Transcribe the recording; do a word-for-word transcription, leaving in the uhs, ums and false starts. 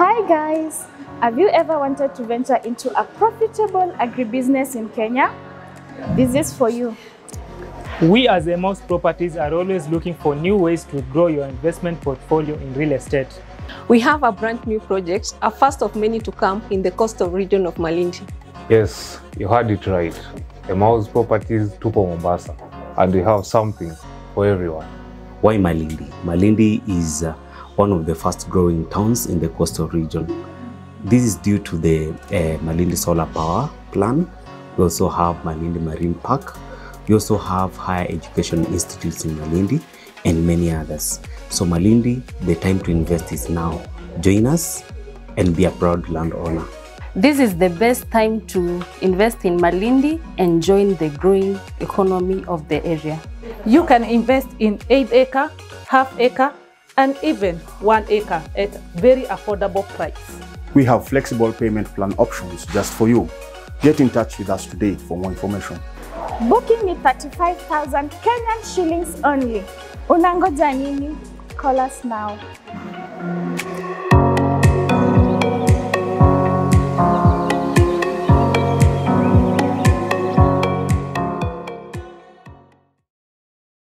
Hi guys! Have you ever wanted to venture into a profitable agribusiness in Kenya? This is for you. We as Emmaus Properties are always looking for new ways to grow your investment portfolio in real estate. We have a brand new project, a first of many to come in the coastal region of Malindi. Yes, you heard it right. Emmaus Properties, Tupo Mombasa. And we have something for everyone. Why Malindi? Malindi is uh, one of the fast growing towns in the coastal region. This is due to the uh, Malindi Solar Power Plan. We also have Malindi Marine Park. We also have higher education institutes in Malindi and many others. So Malindi, the time to invest is now. Join us and be a proud landowner. This is the best time to invest in Malindi and join the growing economy of the area. You can invest in eight acre, half acre, and even one acre at very affordable price. We have flexible payment plan options just for you. Get in touch with us today for more information. Booking with thirty-five thousand Kenyan shillings only. Unangoja nini? Call us now.